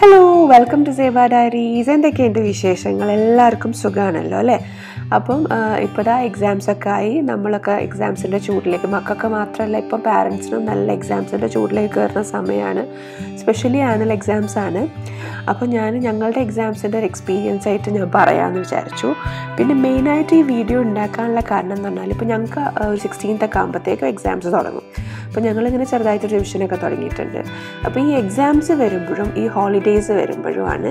Hello, welcome to Zeba Diaries. എന്തൊക്കെയുണ്ട് വിശേഷങ്ങൾ? എല്ലാവർക്കും സുഖമാണല്ലോ അല്ലേ? അപ്പം ഇപ്പോഴാ എക്സാംസൊക്കെ ആയി, നമ്മളൊക്കെ എക്സാംസിൻ്റെ ചൂടിലേക്ക്, മക്കൾക്ക് മാത്രമല്ല ഇപ്പം പാരൻസിനും നല്ല എക്സാംസിൻ്റെ ചൂടിലേക്ക് കയറുന്ന സമയമാണ്. സ്പെഷ്യലി ആനുവൽ എക്സാംസാണ്. അപ്പോൾ ഞങ്ങളുടെ എക്സാംസിൻ്റെ ഒരു എക്സ്പീരിയൻസ് ആയിട്ട് ഞാൻ പറയാമെന്ന് വിചാരിച്ചു. പിന്നെ മെയിനായിട്ട് ഈ വീഡിയോ ഉണ്ടാക്കാനുള്ള കാരണം എന്ന് പറഞ്ഞാൽ, ഇപ്പോൾ ഞങ്ങൾക്ക് 16th ആകുമ്പോഴത്തേക്കും എക്സാംസ് തുടങ്ങും. അപ്പോൾ ഞങ്ങളിങ്ങനെ ചെറുതായിട്ട് റിവിഷനൊക്കെ തുടങ്ങിയിട്ടുണ്ട്. അപ്പോൾ ഈ എക്സാംസ് വരുമ്പോഴും ഈ ഹോളിഡേയ്സ് വരുമ്പോഴുമാണ്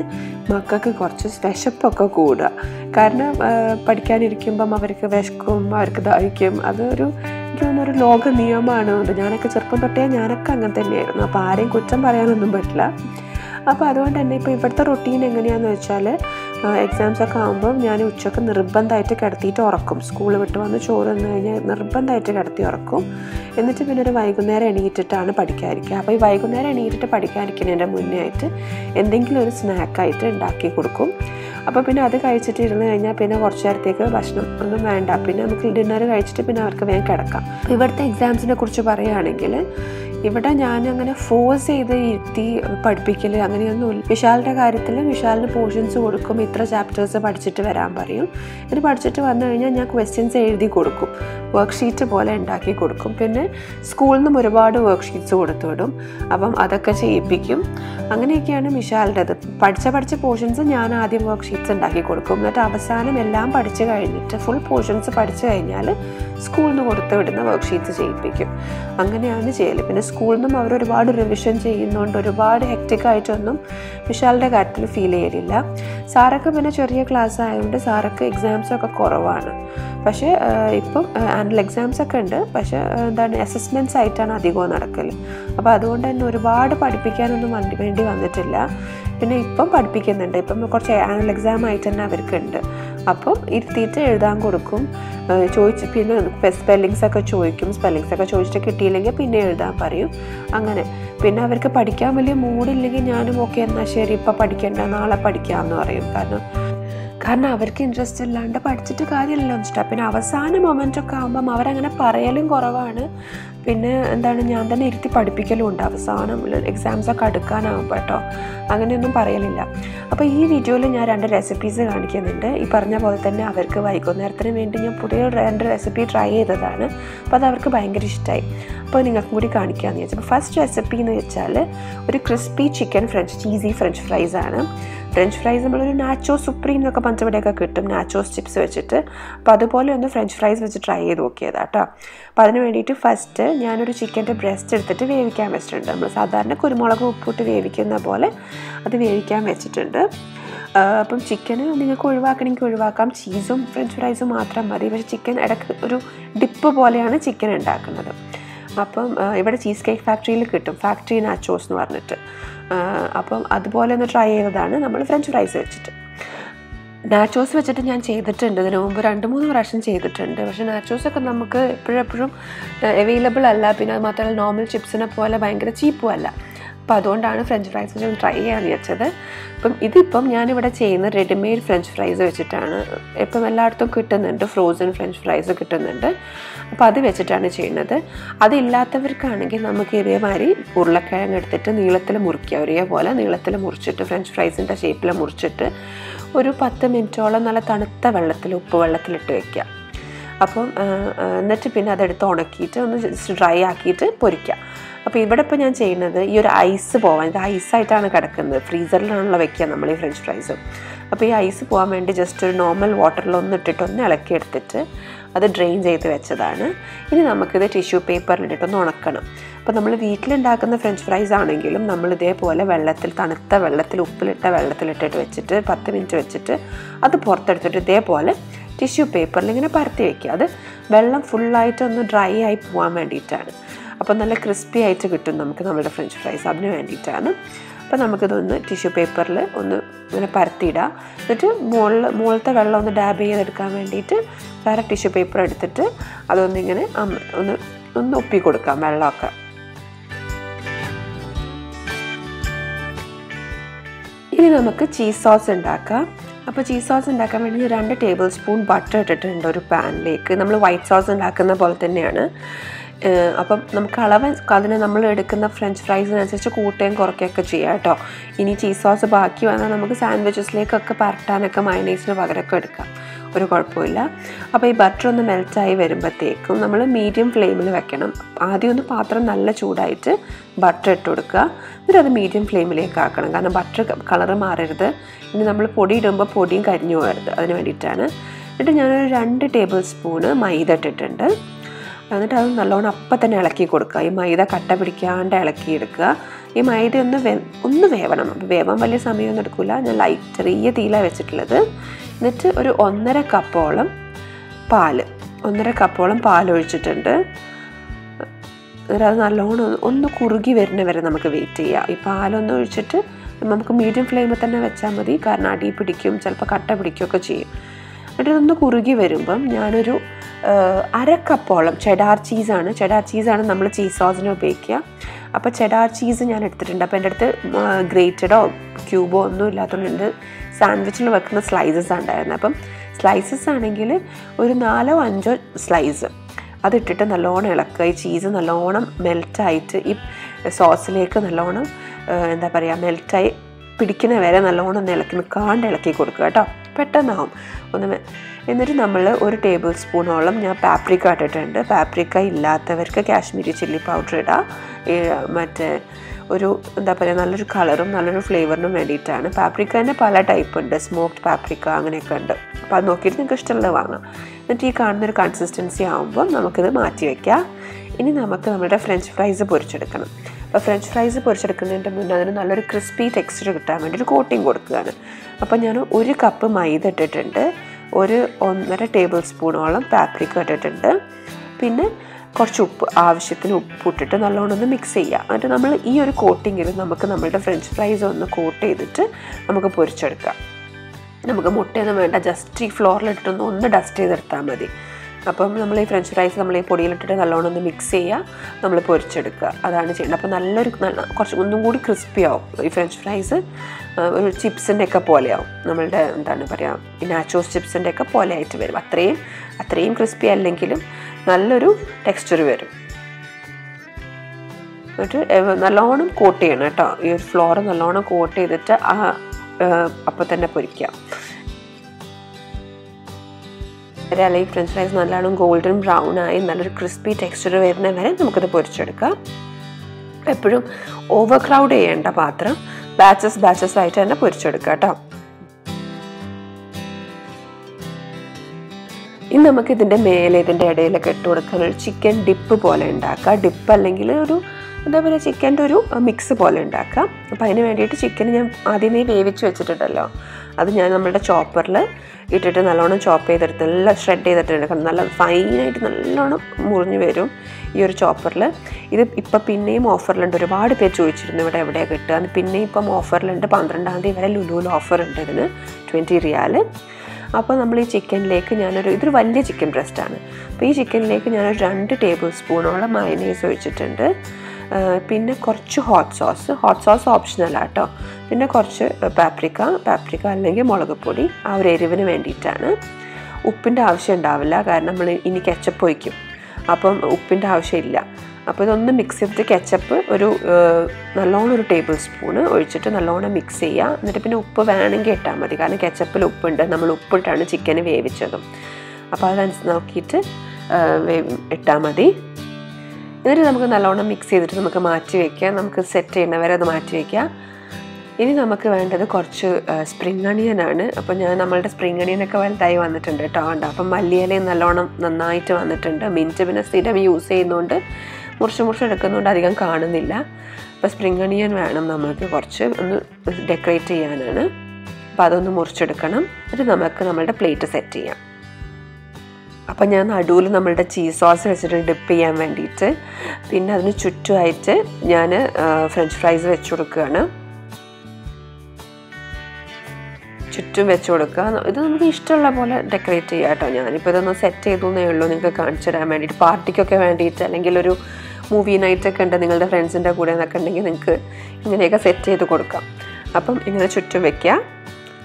മക്കൾക്ക് കുറച്ച് വിശപ്പൊക്കെ കൂടുക. കാരണം പഠിക്കാനിരിക്കുമ്പം അവർക്ക് വിശക്കും, അവർക്ക് ദാഹിക്കും. അതൊരു ഒരു ലോക നിയമമാണ്. ഞാനൊക്കെ ചെറുപ്പം തൊട്ടേ അങ്ങനെ തന്നെയായിരുന്നു. അപ്പോൾ ആരെയും കുറ്റം പറയാനൊന്നും പറ്റില്ല. അപ്പോൾ അതുകൊണ്ട് തന്നെ ഇപ്പോൾ ഇവിടുത്തെ റൊട്ടീൻ എങ്ങനെയാണെന്ന് വെച്ചാൽ, എക്സാംസൊക്കെ ആകുമ്പം ഞാൻ ഉച്ചയ്ക്ക് നിർബന്ധമായിട്ട് കിടത്തിയിട്ട് ഉറക്കും. സ്കൂൾ വിട്ട് വന്ന് ചോറ് തന്നു കഴിഞ്ഞാൽ നിർബന്ധമായിട്ട് കിടത്തി ഉറക്കും. എന്നിട്ട് പിന്നെ ഒരു വൈകുന്നേരം എണീറ്റിട്ടാണ് പഠിക്കാതിരിക്കുക. അപ്പോൾ ഈ വൈകുന്നേരം എണീറ്റിട്ട് പഠിക്കാതിരിക്കുന്നതിൻ്റെ മുന്നേ ആയിട്ട് എന്തെങ്കിലും ഒരു സ്നാക്കായിട്ട് ഉണ്ടാക്കി കൊടുക്കും. അപ്പോൾ പിന്നെ അത് കഴിച്ചിട്ട് ഇരുന്ന് കഴിഞ്ഞാൽ പിന്നെ കുറച്ച് നേരത്തേക്ക് ഭക്ഷണം ഒന്നും വേണ്ട. പിന്നെ നമുക്ക് ഡിന്നർ കഴിച്ചിട്ട് പിന്നെ അവർക്ക് വേഗം കിടക്കാം. ഇവിടുത്തെ എക്സാംസിനെ കുറിച്ച് പറയുകയാണെങ്കിൽ, ഇവിടെ ഞാനങ്ങനെ ഫോഴ്സ് ചെയ്ത് ഇരുത്തി പഠിപ്പിക്കൽ അങ്ങനെയൊന്നും. വിശാലിൻ്റെ കാര്യത്തിൽ വിശാലിന് പോർഷൻസ് കൊടുക്കും, ഇത്ര ചാപ്റ്റേഴ്സ് പഠിച്ചിട്ട് വരാൻ പറയും. ഇത് പഠിച്ചിട്ട് വന്നു കഴിഞ്ഞാൽ ഞാൻ ക്വസ്റ്റ്യൻസ് എഴുതി കൊടുക്കും, വർക്ക്ഷീറ്റ് പോലെ ഉണ്ടാക്കി കൊടുക്കും. പിന്നെ സ്കൂളിൽ നിന്നും ഒരുപാട് വർക്ക്ഷീറ്റ്സ് കൊടുത്തു വിടും. അപ്പം അതൊക്കെ ചെയ്യിപ്പിക്കും. അങ്ങനെയൊക്കെയാണ് വിശാലിൻ്റെത്. പഠിച്ച പോർഷൻസ് ഞാൻ ആദ്യം വർക്ക്ഷീറ്റ്സ് ഉണ്ടാക്കി കൊടുക്കും. എന്നിട്ട് അവസാനം എല്ലാം പഠിച്ചു കഴിഞ്ഞിട്ട് ഫുൾ പോർഷൻസ് പഠിച്ചു കഴിഞ്ഞാൽ സ്കൂളിൽ നിന്ന് കൊടുത്തു വിടുന്ന വർക്ക്ഷീറ്റ്സ് ചെയ്യിപ്പിക്കും. അങ്ങനെയാണ് ചെയ്യൽ. പിന്നെ സ്കൂളിൽ നിന്നും അവർ ഒരുപാട് റിവിഷൻ ചെയ്യുന്നതുകൊണ്ട് ഒരുപാട് ഹെക്റ്റിക്കായിട്ടൊന്നും വിശാലിൻ്റെ കാര്യത്തിൽ ഫീൽ ചെയ്യലില്ല. സാറൊക്കെ പിന്നെ ചെറിയ ക്ലാസ് ആയതുകൊണ്ട് സാറൊക്കെ എക്സാംസൊക്കെ കുറവാണ്. പക്ഷേ ഇപ്പം ആനുവൽ എക്സാംസൊക്കെ ഉണ്ട്. പക്ഷേ അസസ്മെൻറ്റ്സ് ആയിട്ടാണ് അധികവും നടക്കൽ. അപ്പോൾ അതുകൊണ്ട് തന്നെ ഒരുപാട് പഠിപ്പിക്കാനൊന്നും വേണ്ടി വന്നിട്ടില്ല. പിന്നെ ഇപ്പം പഠിപ്പിക്കുന്നുണ്ട്. ഇപ്പം കുറച്ച് ആനുവൽ എക്സാം ആയിട്ട് തന്നെ അവർക്കുണ്ട്. അപ്പം ഇരുത്തിയിട്ട് എഴുതാൻ കൊടുക്കും. പിന്നെ സ്പെല്ലിങ്സൊക്കെ ചോദിക്കും. സ്പെല്ലിങ്സൊക്കെ ചോദിച്ചിട്ട് കിട്ടിയില്ലെങ്കിൽ പിന്നെ എഴുതാൻ പറയും. അങ്ങനെ പിന്നെ അവർക്ക് പഠിക്കാൻ വലിയ മൂടില്ലെങ്കിൽ ഞാനും ഓക്കെ എന്നാൽ ശരി, ഇപ്പം പഠിക്കേണ്ട, നാളെ പഠിക്കാമെന്ന് പറയും. കാരണം അവർക്ക് ഇൻട്രസ്റ്റ് ഇല്ലാണ്ട് പഠിച്ചിട്ട് കാര്യമില്ലല്ലോ ഇഷ്ടമാണ്. പിന്നെ അവസാന മൊമെൻറ്റൊക്കെ ആകുമ്പം അവരങ്ങനെ പറയലും കുറവാണ്. പിന്നെ ഞാൻ തന്നെ ഇരുത്തി പഠിപ്പിക്കലും ഉണ്ട് അവസാനം എക്സാംസൊക്കെ അടുക്കാനാകുമ്പോൾ കേട്ടോ. അങ്ങനെയൊന്നും പറയലില്ല. അപ്പോൾ ഈ വീഡിയോയിൽ ഞാൻ 2 റെസിപ്പീസ് കാണിക്കുന്നുണ്ട്. ഈ പറഞ്ഞ പോലെ തന്നെ അവർക്ക് വൈകുന്നേരത്തിന് വേണ്ടി ഞാൻ പുതിയ 2 റെസിപ്പി ട്രൈ ചെയ്തതാണ്. അപ്പോൾ അത് അവർക്ക് ഭയങ്കര ഇഷ്ടമായി. അപ്പോൾ നിങ്ങൾക്കും കൂടി കാണിക്കാമെന്ന് വിചാരിച്ചു. ഫസ്റ്റ് റെസിപ്പി എന്ന് വെച്ചാൽ ഒരു ക്രിസ്പി ചിക്കൻ ചീസി ഫ്രഞ്ച് ഫ്രൈസാണ്. ഫ്രഞ്ച് ഫ്രൈസ് നമ്മളൊരു നാച്ചോ സുപ്രീം എന്നൊക്കെ പഞ്ചവിടെയൊക്കെ കിട്ടും, നാച്ചോസ് ചിപ്സ് വെച്ചിട്ട്. അപ്പോൾ അതുപോലെ ഒന്ന് ഫ്രഞ്ച് ഫ്രൈസ് വെച്ച് ട്രൈ ചെയ്ത് നോക്കിയതാണ് കേട്ടോ. അപ്പോൾ അതിന് വേണ്ടിയിട്ട് ഫസ്റ്റ് ഞാനൊരു ചിക്കൻ്റെ ബ്രസ്റ്റ് എടുത്തിട്ട് വേവിക്കാൻ വെച്ചിട്ടുണ്ട്. നമ്മൾ സാധാരണ കുരുമുളക് ഉപ്പിട്ട് വേവിക്കുന്ന പോലെ അത് വേവിക്കാൻ വെച്ചിട്ടുണ്ട്. അപ്പം ചിക്കന് നിങ്ങൾക്ക് ഒഴിവാക്കണമെങ്കിൽ ഒഴിവാക്കാം. ചീസും ഫ്രഞ്ച് ഫ്രൈസും മാത്രം മതി. പക്ഷേ ചിക്കൻ ഇടയ്ക്ക് ഒരു ഡിപ്പ് പോലെയാണ് ചിക്കൻ ഉണ്ടാക്കുന്നത്. അപ്പം ഇവിടെ ചീസ് കേക്ക് ഫാക്ടറിയിൽ കിട്ടും, ഫാക്ടറി നാച്ചോസ് എന്ന് പറഞ്ഞിട്ട്. അപ്പം അതുപോലെ ഒന്ന് ട്രൈ ചെയ്തതാണ് നമ്മൾ ഫ്രഞ്ച് ഫ്രൈസ് വെച്ചിട്ട്. നാച്ചോസ് വെച്ചിട്ട് ഞാൻ ചെയ്തിട്ടുണ്ട് ഇതിനു മുമ്പ് 2-3 പ്രാവശ്യം ചെയ്തിട്ടുണ്ട്. പക്ഷേ നാച്ചോസൊക്കെ നമുക്ക് എപ്പോഴും അവൈലബിൾ അല്ല. പിന്നെ അത് മാത്രമല്ല നോർമൽ ചിപ്സിനെ പോലെ ഭയങ്കര ചീപ്പും അല്ല. അപ്പോൾ അതുകൊണ്ടാണ് ഫ്രഞ്ച് ഫ്രൈസ് വെച്ച് ട്രൈ ചെയ്യാമെന്ന് വെച്ചത്. അപ്പം ഇതിപ്പം ഞാനിവിടെ ചെയ്യുന്ന റെഡിമെയ്ഡ് ഫ്രഞ്ച് ഫ്രൈസ് വെച്ചിട്ടാണ്. ഇപ്പം എല്ലായിടത്തും കിട്ടുന്നുണ്ട്, ഫ്രോസൺ ഫ്രഞ്ച് ഫ്രൈസ് കിട്ടുന്നുണ്ട്. അപ്പോൾ അത് വെച്ചിട്ടാണ് ചെയ്യുന്നത്. അതില്ലാത്തവർക്കാണെങ്കിൽ നമുക്ക് ഇതേമാതിരി ഉരുളക്കിഴങ്ങ് എടുത്തിട്ട് നീളത്തിൽ മുറിക്കുക, ഒരേപോലെ നീളത്തിൽ മുറിച്ചിട്ട് ഫ്രഞ്ച് ഫ്രൈസിൻ്റെ ഷേപ്പിൽ മുറിച്ചിട്ട് ഒരു 10 മിനിറ്റോളം നല്ല തണുത്ത വെള്ളത്തിൽ, ഉപ്പ് വെള്ളത്തിലിട്ട് വയ്ക്കുക. അപ്പം എന്നിട്ട് പിന്നെ അതെടുത്ത് ഉണക്കിയിട്ട് ഒന്ന് ജസ്റ്റ് ഡ്രൈ ആക്കിയിട്ട് പൊരിക്കുക. അപ്പോൾ ഇവിടെ ഇപ്പോൾ ഞാൻ ചെയ്യുന്നത് ഈ ഒരു ഐസ് പോവാൻ, ഇത് ഐസായിട്ടാണ് കിടക്കുന്നത്, ഫ്രീസറിലാണല്ലോ വയ്ക്കുക നമ്മൾ ഈ ഫ്രഞ്ച് ഫ്രൈസ്. അപ്പോൾ ഈ ഐസ് പോകാൻ വേണ്ടി ജസ്റ്റ് ഒരു നോർമൽ വാട്ടറിലൊന്ന് ഇട്ടിട്ട് ഒന്ന് ഇളക്കിയെടുത്തിട്ട് അത് ഡ്രെയിൻ ചെയ്ത് വെച്ചതാണ്. ഇനി നമുക്കിത് ടിഷ്യൂ പേപ്പറിലിട്ടിട്ടൊന്ന് ഉണക്കണം. അപ്പോൾ നമ്മൾ വീട്ടിലുണ്ടാക്കുന്ന ഫ്രഞ്ച് ഫ്രൈസ് ആണെങ്കിലും നമ്മൾ ഇതേപോലെ വെള്ളത്തിൽ, തണുത്ത വെള്ളത്തിൽ, ഉപ്പിലിട്ട വെള്ളത്തിലിട്ടിട്ട് വെച്ചിട്ട് 10 മിനിറ്റ് വെച്ചിട്ട് അത് പുറത്തെടുത്തിട്ട് ഇതേപോലെ ടിഷ്യൂ പേപ്പറിൽ ഇങ്ങനെ പരത്തി വയ്ക്കുക. അത് വെള്ളം ഫുള്ളായിട്ടൊന്ന് ഡ്രൈ ആയി പോകാൻ വേണ്ടിയിട്ടാണ്. അപ്പോൾ നല്ല ക്രിസ്പി ആയിട്ട് കിട്ടും നമുക്ക് നമ്മുടെ ഫ്രഞ്ച് ഫ്രൈസ്, അതിന് വേണ്ടിയിട്ടാണ്. അപ്പോൾ നമുക്കിതൊന്ന് ടിഷ്യൂ പേപ്പറിൽ ഒന്ന് ഇങ്ങനെ പരത്തിയിടാം. എന്നിട്ട് മുകളിലത്തെ വെള്ളം ഒന്ന് ഡാബ് ചെയ്തെടുക്കാൻ വേണ്ടിയിട്ട് വേറെ ടിഷ്യൂ പേപ്പർ എടുത്തിട്ട് അതൊന്നിങ്ങനെ ഒന്ന് ഒപ്പി കൊടുക്കാം വെള്ളമൊക്കെ. ഇനി നമുക്ക് ചീസ് സോസ് ഉണ്ടാക്കാം. അപ്പോൾ ചീസ് സോസ് ഉണ്ടാക്കാൻ വേണ്ടി 2 ടേബിൾ സ്പൂൺ ബട്ടർ ഇട്ടിട്ടുണ്ട് ഒരു പാനിലേക്ക്. നമ്മൾ വൈറ്റ് സോസ് ഉണ്ടാക്കുന്ന പോലെ തന്നെയാണ്. അപ്പം നമുക്ക് അളവ് അതിന് നമ്മൾ എടുക്കുന്ന ഫ്രഞ്ച് ഫ്രൈസിനനുസരിച്ച് കൂട്ടുകയും കുറയ്ക്കുകയൊക്കെ ചെയ്യാം കേട്ടോ. ഇനി ചീസ് സോസ് ബാക്കി വന്നാൽ നമുക്ക് സാൻഡ്വിച്ചസിലേക്കൊക്കെ പരട്ടാനൊക്കെ മയണൈസിന് പകരമൊക്കെ എടുക്കാം, ഒരു കുഴപ്പമില്ല. അപ്പോൾ ഈ ബട്ടർ ഒന്ന് മെൽറ്റായി വരുമ്പോഴത്തേക്കും നമ്മൾ മീഡിയം ഫ്ലെയിമിൽ വെക്കണം. ആദ്യം ഒന്ന് പാത്രം നല്ല ചൂടായിട്ട് ബട്ടർ ഇട്ട് കൊടുക്കുക, എന്നിട്ട് അത് മീഡിയം ഫ്ലെയിമിലേക്ക് ആക്കണം. കാരണം ബട്ടർ കളർ മാറരുത്. ഇനി നമ്മൾ പൊടി ഇടുമ്പോൾ പൊടിയും കരിഞ്ഞു പോകരുത്, അതിന് വേണ്ടിയിട്ടാണ്. എന്നിട്ട് ഞാനൊരു 2 ടേബിൾ സ്പൂണ് മൈദ ഇട്ടിട്ടുണ്ട്. എന്നിട്ട് അത് നല്ലോണം അപ്പം തന്നെ ഇളക്കി കൊടുക്കുക. ഈ മൈദ കട്ട പിടിക്കാണ്ട് ഇളക്കിയെടുക്കുക. ഈ മൈദ ഒന്ന് വേവണം. അപ്പോൾ വേവാൻ വലിയ സമയമൊന്നും എടുക്കില്ല, ഞാൻ ലൈറ്റ് ചെറിയ തീയിലാണ് വെച്ചിട്ടുള്ളത്. എന്നിട്ട് ഒരു 1.5 കപ്പോളം പാൽ ഒഴിച്ചിട്ടുണ്ട്. എന്നിട്ട് അത് നല്ലോണം ഒന്ന് കുറുകി വരുന്ന വരെ നമുക്ക് വെയിറ്റ് ചെയ്യാം. ഈ പാലൊന്ന് ഒഴിച്ചിട്ട് നമുക്ക് മീഡിയം ഫ്ലെയിമിൽ തന്നെ വെച്ചാൽ മതി, കാരണം അടി പിടിക്കും, ചിലപ്പോൾ കട്ട പിടിക്കുകയൊക്കെ ചെയ്യും. എന്നിട്ട് ഇതൊന്ന് കുറുകി വരുമ്പം ഞാനൊരു 1/2 കപ്പോളം ചെഡാർ ചീസാണ് നമ്മൾ ചീസ് സോസിന് ഉപയോഗിക്കുക. അപ്പോൾ ചെഡാർ ചീസ് ഞാൻ എടുത്തിട്ടുണ്ട്. അപ്പോൾ എൻ്റെ അടുത്ത് ഗ്രേറ്റഡോ ക്യൂബോ ഒന്നും ഇല്ലാത്തതുകൊണ്ട് സാൻഡ്വിച്ചിൽ വെക്കുന്ന സ്ലൈസസ് ഉണ്ടായിരുന്നു. അപ്പം സ്ലൈസസ് ആണെങ്കിൽ ഒരു 4 or 5 സ്ലൈസ് അതിട്ടിട്ട് നല്ലോണം ഇളക്കുക. ഈ ചീസ് നല്ലോണം മെൽറ്റായിട്ട് ഈ സോസിലേക്ക് നല്ലോണം എന്താ പറയുക മെൽറ്റായി പിടിക്കുന്ന വരെ നല്ലോണം ഒന്ന് ഇളക്കി കാണ്ട് ഇളക്കി കൊടുക്കുക കേട്ടോ, പെട്ടെന്നാവും ഒന്ന്. എന്നിട്ട് നമ്മൾ 1 ടേബിൾ സ്പൂണോളം ഞാൻ പാപ്രിക്ക ഇട്ടിട്ടുണ്ട്. പാപ്രിക്ക ഇല്ലാത്തവർക്ക് കാശ്മീരി ചില്ലി പൗഡർ ഇടാം. മറ്റേ ഒരു എന്താ പറയുക നല്ലൊരു കളറും നല്ലൊരു ഫ്ലേവറിനും വേണ്ടിയിട്ടാണ്. പാപ്രിക്കേൻ്റെ പല ടൈപ്പ് ഉണ്ട്, സ്മോക്ക്ഡ് പാപ്രിക്ക അങ്ങനെയൊക്കെ ഉണ്ട്. അപ്പോൾ അത് നോക്കിയിട്ട് നിങ്ങൾക്ക് ഇഷ്ടമുള്ളത് വാങ്ങാം. എന്നിട്ട് ഈ കാണുന്നൊരു കൺസിസ്റ്റൻസി ആകുമ്പോൾ നമുക്കിത് മാറ്റി വയ്ക്കാം. ഇനി നമുക്ക് നമ്മുടെ ഫ്രഞ്ച് ഫ്രൈസ് പൊരിച്ചെടുക്കണം. അപ്പോൾ ഫ്രഞ്ച് ഫ്രൈസ് പൊരിച്ചെടുക്കുന്നതിൻ്റെ മുന്നേ അതിന് നല്ലൊരു ക്രിസ്പി ടെക്സ്ചർ കിട്ടാൻ വേണ്ടി ഒരു കോട്ടിങ് കൊടുക്കുകയാണ്. അപ്പോൾ ഞാൻ 1 കപ്പ് മൈദ ഇട്ടിട്ടുണ്ട്, ഒരു 1.5 ടേബിൾ സ്പൂണോളം പാപ്രിക്ക ഇട്ടിട്ടുണ്ട്, പിന്നെ കുറച്ച് ഉപ്പ്, ആവശ്യത്തിന് ഉപ്പ് ഇട്ടിട്ട് നല്ലോണം ഒന്ന് മിക്സ് ചെയ്യുക. എന്നിട്ട് നമ്മൾ ഈ ഒരു കോട്ടിങ്ങിൽ നമുക്ക് നമ്മളുടെ ഫ്രഞ്ച് ഫ്രൈസ് ഒന്ന് കോട്ട് ചെയ്തിട്ട് നമുക്ക് പൊരിച്ചെടുക്കാം. നമുക്ക് മുട്ടയൊന്നും വേണ്ട, ജസ്റ്റ് ഈ ഫ്ലോറിലിട്ടൊന്ന് ഡസ്റ്റ് ചെയ്തെടുത്താൽ മതി. അപ്പം നമ്മൾ ഈ ഫ്രഞ്ച് ഫ്രൈസ് നമ്മൾ ഈ പൊടിയിലിട്ടിട്ട് നല്ലോണം ഒന്ന് മിക്സ് ചെയ്യുക, നമ്മൾ പൊരിച്ചെടുക്കുക, അതാണ് ചെയ്യേണ്ടത്. അപ്പോൾ നല്ല കുറച്ച് ഒന്നും കൂടി ക്രിസ്പി ആവും ഈ ഫ്രഞ്ച് ഫ്രൈസ്. ഒരു ചിപ്സിൻ്റെയൊക്കെ പോലെയാവും, നമ്മളുടെ എന്താണ് പറയുക ഈ നാച്ചോസ് ചിപ്സിൻ്റെയൊക്കെ പോലെ ആയിട്ട് വരും. അത്രയും ക്രിസ്പി അല്ലെങ്കിലും നല്ലൊരു ടെക്സ്ചർ വരും. എന്നിട്ട് നല്ലോണം കോട്ട് ചെയ്യണം കേട്ടോ, ഈ ഒരു ഫ്ലോർ നല്ലോണം കോട്ട് ചെയ്തിട്ട് അപ്പം തന്നെ പൊരിക്കുക. വരെ ഈ ഫ്രഞ്ച് ഫ്രൈസ് നല്ലോണം ഗോൾഡൻ ബ്രൗൺ ആയി നല്ലൊരു ക്രിസ്പി ടെക്സ്ചർ വരുന്ന വരെ നമുക്കത് പൊരിച്ചെടുക്കാം. എപ്പോഴും ഓവർ ക്രൗഡ് ചെയ്യേണ്ട പാത്രം, ബാച്ചസ് ആയിട്ട് തന്നെ പൊരിച്ചെടുക്കുക കേട്ടോ. ഇനി നമുക്കിതിൻ്റെ മേലെ ഇതിൻ്റെ ഇടയിലൊക്കെ ഇട്ട് കൊടുക്കാൻ ഒരു ചിക്കൻ ഡിപ്പ് പോലെ ഉണ്ടാക്കുക. ഡിപ്പ് അല്ലെങ്കിൽ ഒരു എന്താ പറയുക ചിക്കൻ്റെ ഒരു മിക്സ് പോലെ ഉണ്ടാക്കാം. അപ്പോൾ അതിന് വേണ്ടിയിട്ട് ചിക്കൻ ഞാൻ ആദ്യമേ വേവിച്ച് വെച്ചിട്ടുണ്ടല്ലോ, അത് ഞാൻ നമ്മളുടെ ചോപ്പറിൽ ഇട്ടിട്ട് നല്ലോണം ചോപ്പ് ചെയ്തെടുത്ത് നല്ല ഷ്രെഡ് ചെയ്തിട്ടുണ്ട്. കാരണം നല്ല ഫൈനായിട്ട് നല്ലോണം മുറിഞ്ഞ് വരും ഈ ഒരു ചോപ്പറിൽ. ഇത് ഇപ്പം പിന്നെയും ഓഫറിലുണ്ട്, ഒരുപാട് പേര് ചോദിച്ചിരുന്നു ഇവിടെ എവിടെയാണ് കിട്ടുക. അത് പിന്നെ ഇപ്പം ഓഫറിലുണ്ട്, 12-ാം തീയതി വരെ ലുലുവിൽ ഓഫറുണ്ട് ഇതിന്, 20 റിയാൽ. അപ്പോൾ നമ്മൾ ഈ ചിക്കനിലേക്ക് ഞാനൊരു ഇതൊരു വലിയ ചിക്കൻ ബ്രസ്റ്റാണ്. അപ്പോൾ ഈ ചിക്കനിലേക്ക് ഞാനൊരു 2 ടേബിൾ സ്പൂണോളം മയനൈസ് ഒഴിച്ചിട്ടുണ്ട്, പിന്നെ കുറച്ച് ഹോട്ട് സോസ് ഓപ്ഷണലാണ് കേട്ടോ, പിന്നെ കുറച്ച് പാപ്രിക്ക അല്ലെങ്കിൽ മുളക് പൊടി, ആ ഒരു എരിവിന് വേണ്ടിയിട്ടാണ്. ഉപ്പിൻ്റെ ആവശ്യം ഉണ്ടാവില്ല, കാരണം നമ്മൾ ഇനി കെച്ചപ്പ് ഒഴിക്കും, അപ്പം ഉപ്പിൻ്റെ ആവശ്യമില്ല. അപ്പോൾ ഇതൊന്ന് മിക്സ് ചെയ്തിട്ട് കെച്ചപ്പ് ഒരു നല്ലോണം 1 ടേബിൾ സ്പൂണ് ഒഴിച്ചിട്ട് നല്ലോണം മിക്സ് ചെയ്യുക. എന്നിട്ട് പിന്നെ ഉപ്പ് വേണമെങ്കിൽ ഇട്ടാൽ മതി, കാരണം കെച്ചപ്പിൽ ഉപ്പുണ്ട്, നമ്മൾ ഉപ്പിട്ടാണ് ചിക്കന് വേവിച്ചതും. അപ്പോൾ അതനുസരിച്ച് നോക്കിയിട്ട് ഇട്ടാൽ മതി. എന്നിട്ട് നമുക്ക് നല്ലോണം മിക്സ് ചെയ്തിട്ട് നമുക്ക് മാറ്റി വയ്ക്കാം. നമുക്ക് സെറ്റ് ചെയ്യുന്നവരെ അത് മാറ്റി വയ്ക്കാം. ഇനി നമുക്ക് വേണ്ടത് കുറച്ച് സ്പ്രിംഗ് അണിയനാണ്. അപ്പോൾ നമ്മളുടെ സ്പ്രിംഗ് അണിയനൊക്കെ വലുതായി വന്നിട്ടുണ്ട് കേട്ടോ, ഉണ്ട്. അപ്പം മല്ലിയിലയും നല്ലോണം നന്നായിട്ട് വന്നിട്ടുണ്ട്. മിൻറ്റ് പിന്നെ സ്ഥിരം യൂസ് ചെയ്യുന്നതുകൊണ്ട് മുറിച്ച് എടുക്കുന്നതുകൊണ്ട് അധികം കാണുന്നില്ല. അപ്പോൾ സ്പ്രിംഗ് അണിയൻ വേണം നമുക്ക്, കുറച്ച് ഒന്ന് ഡെക്കറേറ്റ് ചെയ്യാനാണ്. അപ്പോൾ അതൊന്ന് മുറിച്ചെടുക്കണം. എന്നിട്ട് നമുക്ക് നമ്മളുടെ പ്ലേറ്റ് സെറ്റ് ചെയ്യാം. അപ്പം ഞാൻ നടുവിൽ നമ്മളുടെ ചീസ് സോസ് വെച്ചിട്ട് ഡിപ്പ് ചെയ്യാൻ വേണ്ടിയിട്ട്, പിന്നെ അതിന് ചുറ്റുമായിട്ട് ഞാൻ ഫ്രഞ്ച് ഫ്രൈസ് വെച്ച് കൊടുക്കുകയാണ്, ചുറ്റും വെച്ച് കൊടുക്കുക. ഇത് നമുക്ക് ഇഷ്ടമുള്ള പോലെ ഡെക്കറേറ്റ് ചെയ്യാം കേട്ടോ. ഞാനിപ്പോൾ ഇതൊന്ന് സെറ്റ് ചെയ്തേ ഉള്ളൂ നിങ്ങൾക്ക് കാണിച്ചു തരാൻ വേണ്ടിയിട്ട്. പാർട്ടിക്കൊക്കെ വേണ്ടിയിട്ട് അല്ലെങ്കിൽ ഒരു മൂവി നൈറ്റൊക്കെ ഉണ്ട് നിങ്ങളുടെ ഫ്രണ്ട്സിൻ്റെ കൂടെ എന്നൊക്കെ ഉണ്ടെങ്കിൽ നിങ്ങൾക്ക് ഇങ്ങനെയൊക്കെ സെറ്റ് ചെയ്ത് കൊടുക്കാം. അപ്പം ഇങ്ങനെ ചുറ്റും വയ്ക്കുക.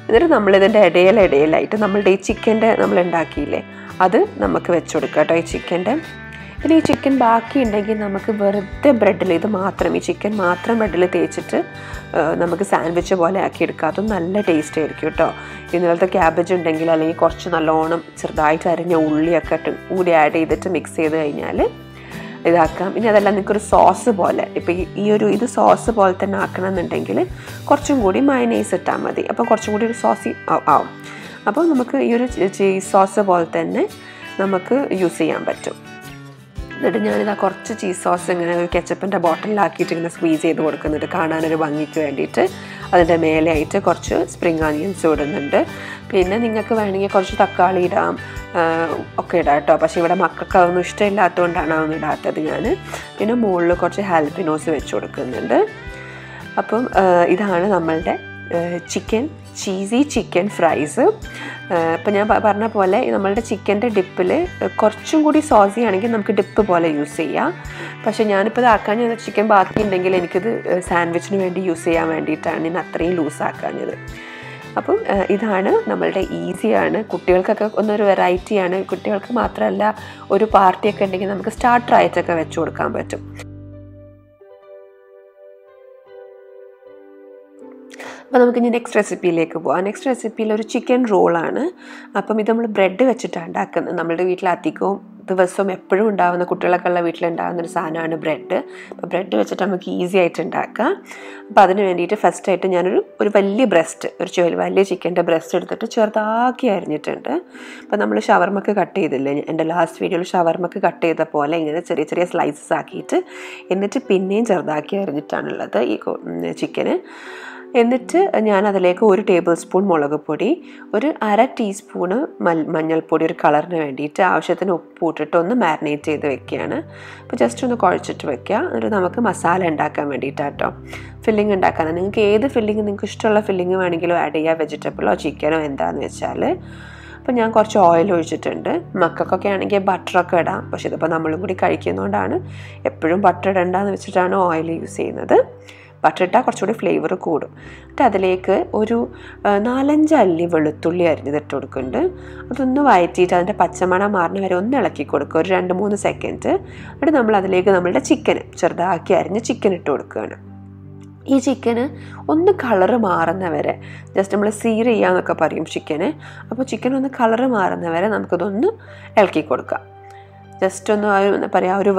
എന്നിട്ട് നമ്മളിതിൻ്റെ ഇടയിലായിട്ട് നമ്മളുടെ ഈ ചിക്കൻ്റെ നമ്മളുണ്ടാക്കിയില്ലേ അത് നമുക്ക് വെച്ച് കൊടുക്കുക കേട്ടോ. ഈ ചിക്കൻ്റെ പിന്നെ ഈ ചിക്കൻ ബാക്കി ഉണ്ടെങ്കിൽ നമുക്ക് വെറുതെ ബ്രെഡിൽ ഇത് മാത്രം ഈ ചിക്കൻ മാത്രം ബ്രെഡിൽ തേച്ചിട്ട് നമുക്ക് സാൻഡ്വിച്ച് പോലെ ആക്കിയെടുക്കാം. അതും നല്ല ടേസ്റ്റ് ആയിരിക്കും കേട്ടോ. ഇന്നലത്തെ ക്യാബേജ് ഉണ്ടെങ്കിൽ അല്ലെങ്കിൽ കുറച്ച് നല്ലോണം ചെറുതായിട്ട് അരിഞ്ഞ ഉള്ളിയൊക്കെ കൂടി ആഡ് ചെയ്തിട്ട് മിക്സ് ചെയ്ത് കഴിഞ്ഞാൽ ഇതാക്കാം. ഇനി അതല്ല നിങ്ങൾക്കൊരു സോസ് പോലെ, ഇപ്പോൾ ഈ ഒരു ഇത് സോസ് പോലെ തന്നെ ആക്കണമെന്നുണ്ടെങ്കിൽ കുറച്ചും കൂടി മയനൈസ് ഇട്ടാൽ മതി. അപ്പോൾ കുറച്ചും കൂടി ഒരു സോസി ആവും. അപ്പോൾ നമുക്ക് ഈ ഒരു ചീസ് സോസ് പോലെ തന്നെ നമുക്ക് യൂസ് ചെയ്യാൻ പറ്റും. എന്നിട്ട് ഞാനിതാ കുറച്ച് ചീസ് സോസ് ഇങ്ങനെ ഒരു കെച്ചപ്പിൻ്റെ ബോട്ടിലാക്കിയിട്ട് ഇങ്ങനെ സ്ക്വീസ് ചെയ്ത് കൊടുക്കുന്നുണ്ട് കാണാനൊരു ഭംഗിക്ക് വേണ്ടിയിട്ട്. അതിൻ്റെ മേലെയായിട്ട് കുറച്ച് സ്പ്രിംഗ് ഓണിയൻസ് ഇടുന്നുണ്ട്. പിന്നെ നിങ്ങൾക്ക് വേണമെങ്കിൽ കുറച്ച് തക്കാളി ഇടാം, ഒക്കെ ഇടാം കേട്ടോ. പക്ഷേ ഇവിടെ മക്കൾക്ക് അതൊന്നും ഇഷ്ടമില്ലാത്തതുകൊണ്ടാണ് അതൊന്നും ഇടാത്തത് ഞാൻ. പിന്നെ മുകളിൽ കുറച്ച് ഹാൽപിനോസ് വെച്ച് കൊടുക്കുന്നുണ്ട്. അപ്പം ഇതാണ് നമ്മളുടെ ചിക്കൻ ചീസി ചിക്കൻ ഫ്രൈസ്. ഇപ്പം ഞാൻ പറഞ്ഞ പോലെ നമ്മളുടെ ചിക്കൻ്റെ ഡിപ്പിൽ കുറച്ചും കൂടി സോസി ആണെങ്കിൽ നമുക്ക് ഡിപ്പ് പോലെ യൂസ് ചെയ്യാം. പക്ഷേ ഞാനിപ്പോൾ ഇതാക്കാഞ്ഞത് ചിക്കൻ ബാക്കി ഉണ്ടെങ്കിൽ എനിക്കിത് സാൻഡ്വിച്ചിന് വേണ്ടി യൂസ് ചെയ്യാൻ വേണ്ടിയിട്ടാണ് ഞാൻ അത്രയും ലൂസാക്കാഞ്ഞത്. അപ്പം ഇതാണ് നമ്മളുടെ ഈസിയാണ്, കുട്ടികൾക്കൊക്കെ ഒന്നൊരു വെറൈറ്റിയാണ്. കുട്ടികൾക്ക് മാത്രമല്ല, ഒരു പാർട്ടിയൊക്കെ ഉണ്ടെങ്കിൽ നമുക്ക് സ്റ്റാർട്ടറായിട്ടൊക്കെ വെച്ച് കൊടുക്കാൻ പറ്റും. അപ്പോൾ നമുക്കിനി നെക്സ്റ്റ് റെസിപ്പിയിലേക്ക് പോകാം. നെക്സ്റ്റ് റെസിപ്പിയിൽ ഒരു ചിക്കൻ റോളാണ്. അപ്പം ഇത് നമ്മൾ ബ്രെഡ് വെച്ചിട്ടാണ് ഉണ്ടാക്കുന്നത്. നമ്മുടെ വീട്ടിൽ അധികവും ദിവസവും എപ്പോഴും ഉണ്ടാകുന്ന, കുട്ടികളൊക്കെ ഉള്ള വീട്ടിലുണ്ടാകുന്നൊരു സാധനമാണ് ബ്രെഡ്. അപ്പോൾ ബ്രെഡ് വെച്ചിട്ട് നമുക്ക് ഈസി ആയിട്ട് ഉണ്ടാക്കാം. അപ്പോൾ അതിന് വേണ്ടിയിട്ട് ഫസ്റ്റായിട്ട് ഞാനൊരു വലിയ ബ്രസ്റ്റ്, ഒരു വലിയ ചിക്കൻ്റെ ബ്രസ്റ്റ് എടുത്തിട്ട് ചെറുതാക്കി അരിഞ്ഞിട്ടുണ്ട്. അപ്പോൾ നമ്മൾ ഷവർമ്മക്ക് കട്ട് ചെയ്തില്ലേ, എൻ്റെ ലാസ്റ്റ് വീഡിയോയിൽ ഷവർമ്മക്ക് കട്ട് ചെയ്ത പോലെ ഇങ്ങനെ ചെറിയ ചെറിയ സ്ലൈസസ് ആക്കിയിട്ട് എന്നിട്ട് പിന്നെയും ചെറുതാക്കി അരിഞ്ഞിട്ടാണുള്ളത് ഈ ചിക്കന്. എന്നിട്ട് ഞാൻ അതിലേക്ക് 1 ടേബിൾ സ്പൂൺ മുളക് പൊടി, 1/2 ടീസ്പൂണ് മഞ്ഞൾപ്പൊടി, ഒരു കളറിന് വേണ്ടിയിട്ട് ആവശ്യത്തിന് ഉപ്പ് ഇട്ടിട്ട് ഒന്ന് മാരിനേറ്റ് ചെയ്ത് വെക്കുകയാണ്. അപ്പോൾ ജസ്റ്റ് ഒന്ന് കുഴച്ചിട്ട് വെക്കുക. എന്നിട്ട് നമുക്ക് മസാല ഉണ്ടാക്കാൻ വേണ്ടിയിട്ടാട്ടോ ഫില്ലിങ് ഉണ്ടാക്കാനാണ്. നിങ്ങൾക്ക് ഏത് ഫില്ലിങ് നിങ്ങൾക്ക് ഇഷ്ടമുള്ള ഫില്ലിങ് വേണമെങ്കിലും ആഡ് ചെയ്യുക, വെജിറ്റബിളോ ചിക്കനോ എന്താണെന്ന് വെച്ചാൽ. അപ്പോൾ ഞാൻ കുറച്ച് ഓയിൽ ഒഴിച്ചിട്ടുണ്ട്. മക്കൾക്കൊക്കെ ആണെങ്കിൽ ബട്ടറൊക്കെ ഇടാം. പക്ഷേ ഇതിപ്പോൾ നമ്മളും കൂടി കഴിക്കുന്നതുകൊണ്ടാണ് എപ്പോഴും ബട്ടർ ഇടണ്ടെന്ന് വെച്ചിട്ടാണ് ഓയിൽ യൂസ് ചെയ്യുന്നത്. ബട്ടറിട്ടാൽ കുറച്ചുകൂടി ഫ്ലേവർ കൂടും. എന്നിട്ട് അതിലേക്ക് ഒരു 4-5 അല്ലി വെളുത്തുള്ളി അരിഞ്ഞിട്ട് കൊടുക്കുന്നുണ്ട്. അതൊന്ന് വഴറ്റിയിട്ട് അതിൻ്റെ പച്ചമണം മാറുന്ന വരെ ഒന്ന് ഇളക്കി കൊടുക്കുക, ഒരു 2-3 സെക്കൻഡ്. എന്നിട്ട് നമ്മളതിലേക്ക് നമ്മളുടെ ചിക്കന് ചെറുതാക്കി അരിഞ്ഞ് ചിക്കൻ ഇട്ട് കൊടുക്കുകയാണ്. ഈ ചിക്കന് ഒന്ന് കളറ് മാറുന്നവരെ, ജസ്റ്റ് നമ്മൾ സീർ ചെയ്യാന്നൊക്കെ പറയും ചിക്കന്, അപ്പോൾ ചിക്കൻ ഒന്ന് കളറ് മാറുന്നവരെ നമുക്കിതൊന്ന് ഇളക്കി കൊടുക്കാം. ജസ്റ്റ് ഒന്ന് എന്താ പറയുക, ഒരു